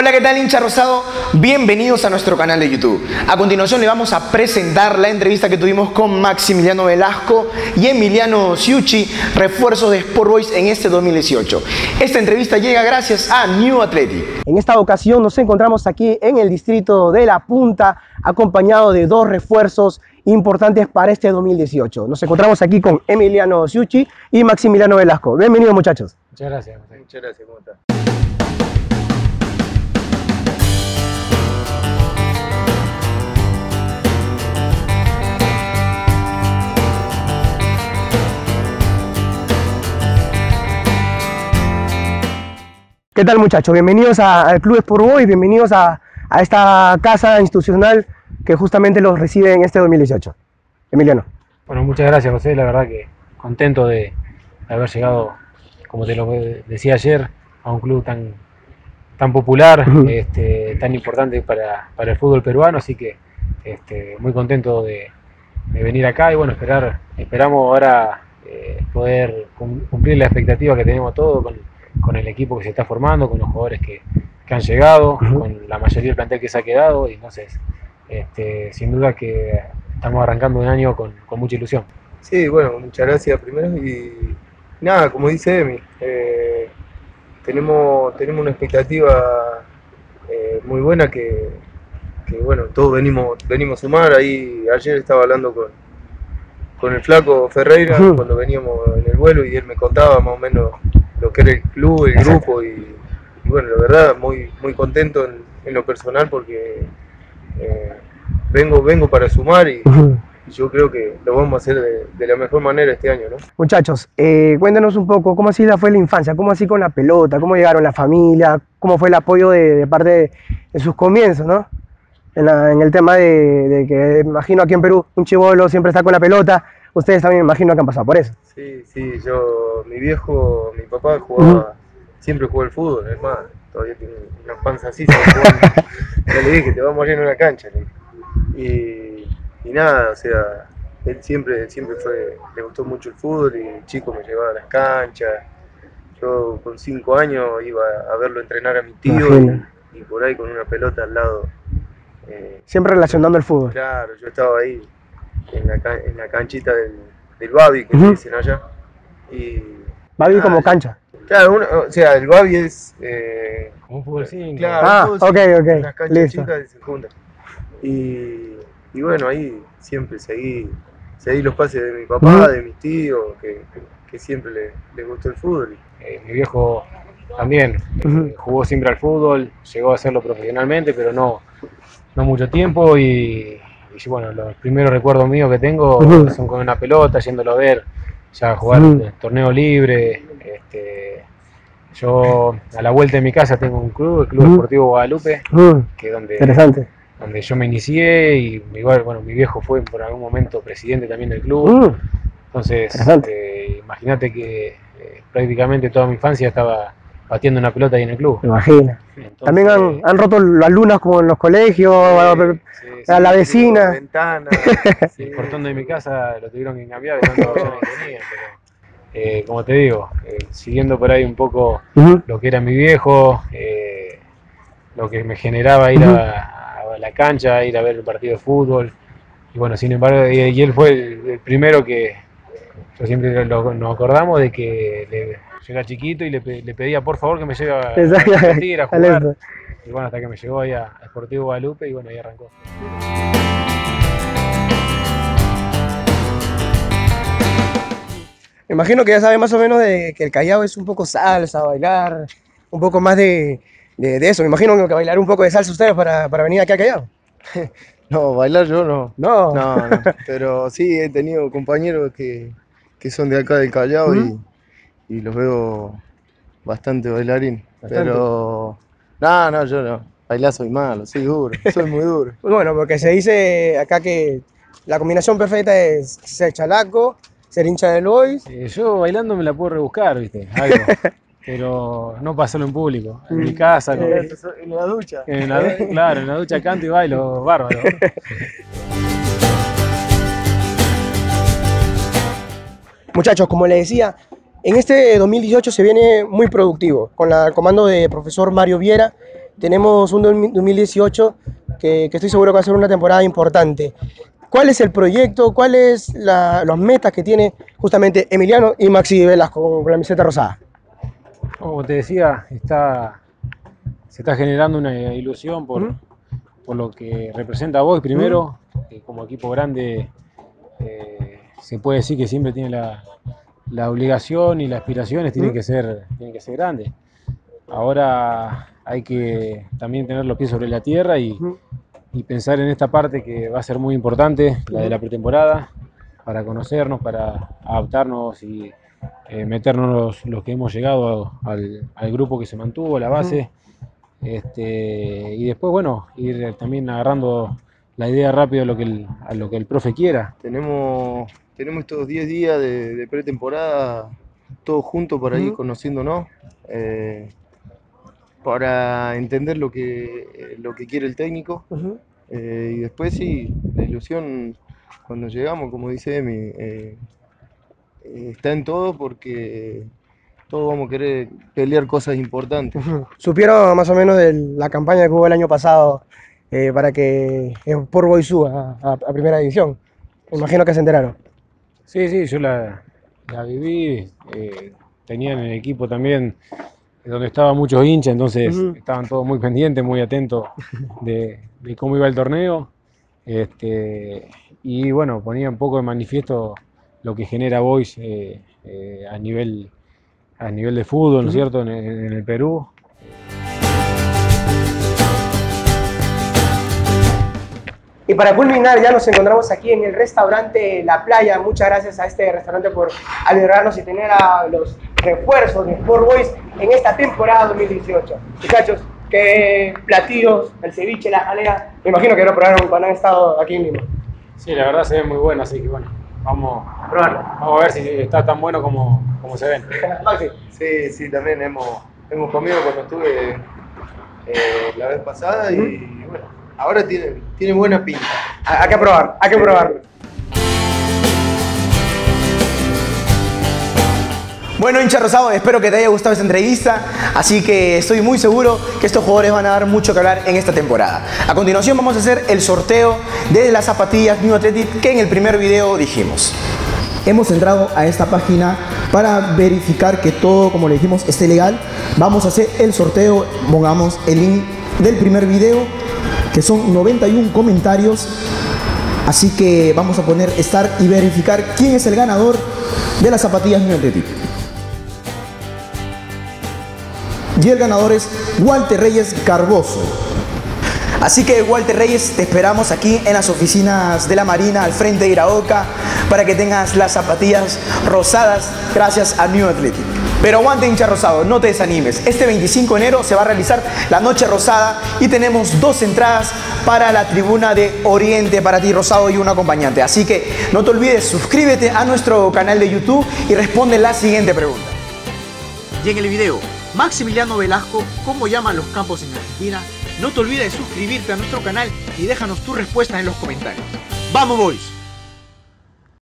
Hola, ¿qué tal, hincha rosado? Bienvenidos a nuestro canal de YouTube. A continuación le vamos a presentar la entrevista que tuvimos con Maximiliano Velasco y Emiliano Ciucci, refuerzos de Sport Boys en este 2018. Esta entrevista llega gracias a New Athletic. En esta ocasión nos encontramos aquí en el distrito de La Punta, acompañado de dos refuerzos importantes para este 2018. Nos encontramos aquí con Emiliano Ciucci y Maximiliano Velasco. Bienvenidos, muchachos. Muchas gracias. Muchas gracias. ¿Cómo está? ¿Qué tal, muchachos? Bienvenidos al Club Sport Boys, bienvenidos a esta casa institucional que justamente los recibe en este 2018. Emiliano. Bueno, muchas gracias, José. La verdad que contento de haber llegado, como te lo decía ayer, a un club tan popular, tan importante para el fútbol peruano. Así que muy contento de venir acá y bueno, esperamos ahora poder cumplir la expectativa que tenemos todos con el equipo que se está formando, con los jugadores que han llegado, con la mayoría del plantel que se ha quedado, y entonces sin duda que estamos arrancando un año con mucha ilusión. Sí, bueno, muchas gracias primero y nada, como dice Emi, tenemos una expectativa muy buena que bueno, todos venimos a sumar. Ahí ayer estaba hablando con el flaco Ferreira cuando veníamos en el vuelo y él me contaba más o menos lo que era el club, el grupo, y bueno, la verdad, muy contento en lo personal porque vengo para sumar y yo creo que lo vamos a hacer de la mejor manera este año, ¿no? Muchachos, cuéntanos un poco, ¿cómo así fue la infancia? ¿Cómo así con la pelota? ¿Cómo llegaron la familia? ¿Cómo fue el apoyo de parte de sus comienzos, no? En el tema de que, imagino, aquí en Perú, un chibolo siempre está con la pelota. Ustedes también, imagino, que han pasado por eso. Sí, sí, yo, mi papá jugaba, siempre jugó al fútbol, es más, todavía tiene una panza así, yo le dije, te va a morir en una cancha, le dije. Y nada, o sea, él siempre fue, le gustó mucho el fútbol y el chico me llevaba a las canchas. Yo con 5 años iba a verlo entrenar a mi tío y por ahí con una pelota al lado. Siempre relacionando el fútbol. Claro, yo estaba ahí en la canchita del Babi, que dicen allá. Y Babi como cancha. Claro, o sea, el Babi es como un fútbol 5. Claro, ok. Las canchas chicas se juntan. Y bueno, ahí siempre seguí los pases de mi papá, de mis tíos, que siempre les gustó el fútbol. Mi viejo también jugó siempre al fútbol, llegó a hacerlo profesionalmente, pero no mucho tiempo. Y bueno, los primeros recuerdos míos que tengo son con una pelota, yéndolo a ver, ya a jugar torneo libre. Yo a la vuelta de mi casa tengo un club, el Club Deportivo Guadalupe, que es donde yo me inicié, y igual, bueno, mi viejo fue por algún momento presidente también del club. Entonces, imagínate que prácticamente toda mi infancia estaba batiendo una pelota ahí en el club. Imagina. Entonces, también han roto las lunas como en los colegios, a la vecina. La ventana, el portón de mi casa lo tuvieron que cambiar, no tenía, pero, como te digo, siguiendo por ahí un poco lo que era mi viejo, lo que me generaba ir a la cancha, ir a ver el partido de fútbol. Y bueno, sin embargo, y él fue el primero que yo siempre nos acordamos de que yo era chiquito y le pedía por favor que me lleve a jugar. Y bueno, hasta que me llegó ahí a Deportivo Guadalupe y bueno, ahí arrancó. Me imagino que ya saben más o menos de que el Callao es un poco salsa, bailar, un poco más de eso. Me imagino que bailar un poco de salsa ustedes para venir aquí al Callao. No, bailar yo no. No. Pero sí he tenido compañeros que son de acá del Callao y los veo bastante bailarín. Pero no, yo no. Bailar soy malo, soy duro, soy muy duro. Bueno, porque se dice acá que la combinación perfecta es ser chalaco, ser hincha del Boys. Yo bailando me la puedo rebuscar, ¿viste? Algo. Pero no pasarlo en público, en mi casa. En la ducha. Claro, en la ducha canto y bailo, bárbaro. Muchachos, como les decía, en este 2018 se viene muy productivo, con el comando de profesor Mario Viera, tenemos un 2018 que estoy seguro que va a ser una temporada importante. ¿Cuál es el proyecto? ¿Cuáles son las metas que tiene justamente Emiliano y Maxi Velasco con la camiseta rosada? Como te decía, se está generando una ilusión por lo que representa a vos. Primero, como equipo grande, se puede decir que siempre tiene la obligación y las aspiraciones tienen que ser grandes. Ahora hay que también tener los pies sobre la tierra y pensar en esta parte que va a ser muy importante, la de la pretemporada, para conocernos, para adaptarnos y meternos los que hemos llegado al grupo que se mantuvo, la base. Y después, bueno, ir también agarrando la idea rápido a lo que el profe quiera. Tenemos estos 10 días de pretemporada todos juntos para ir conociéndonos, para entender lo que quiere el técnico. Y después sí, la ilusión cuando llegamos, como dice Emi, está en todo porque todos vamos a querer pelear cosas importantes. Supieron más o menos de la campaña que hubo el año pasado para que Sport Boys suba a primera división. Imagino que se enteraron. Sí, sí, yo la viví. Tenía en el equipo también donde estaban muchos hinchas, entonces estaban todos muy pendientes, muy atentos de cómo iba el torneo. Y bueno, ponía un poco de manifiesto lo que genera Boys a nivel de fútbol, ¿no es cierto?, en el Perú. Y para culminar, ya nos encontramos aquí en el restaurante La Playa. Muchas gracias a este restaurante por albergarnos y tener a los refuerzos de Sport Boys en esta temporada 2018. Muchachos, qué platillos, el ceviche, la jalea. Me imagino que lo probaron cuando han estado aquí en Lima. Sí, la verdad se ve muy bueno, así que bueno. Vamos a probarlo. Vamos a ver si está tan bueno como se ven. Sí, sí, también hemos comido cuando estuve la vez pasada y bueno, ahora tiene buena pinta. Hay que probar, hay que probarlo. Bueno, hincha rosado, espero que te haya gustado esta entrevista, así que estoy muy seguro que estos jugadores van a dar mucho que hablar en esta temporada. A continuación vamos a hacer el sorteo de las zapatillas New Athletic que en el primer video dijimos. Hemos entrado a esta página para verificar que todo, como le dijimos, esté legal. Vamos a hacer el sorteo, pongamos el link del primer video, que son 91 comentarios. Así que vamos a poner estar y verificar quién es el ganador de las zapatillas New Athletic. Y el ganador es Walter Reyes Carboso. Así que Walter Reyes, te esperamos aquí en las oficinas de la Marina, al frente de Iraoka, para que tengas las zapatillas rosadas gracias a New Athletic. Pero aguante, hincha rosado, no te desanimes. Este 25 de enero se va a realizar la Noche Rosada y tenemos 2 entradas para la tribuna de Oriente para ti, rosado, y un acompañante. Así que no te olvides, suscríbete a nuestro canal de YouTube y responde la siguiente pregunta. Y en el video, Maximiliano Velasco, ¿cómo llaman los campos en Argentina? No te olvides de suscribirte a nuestro canal y déjanos tu respuesta en los comentarios. ¡Vamos, Boys!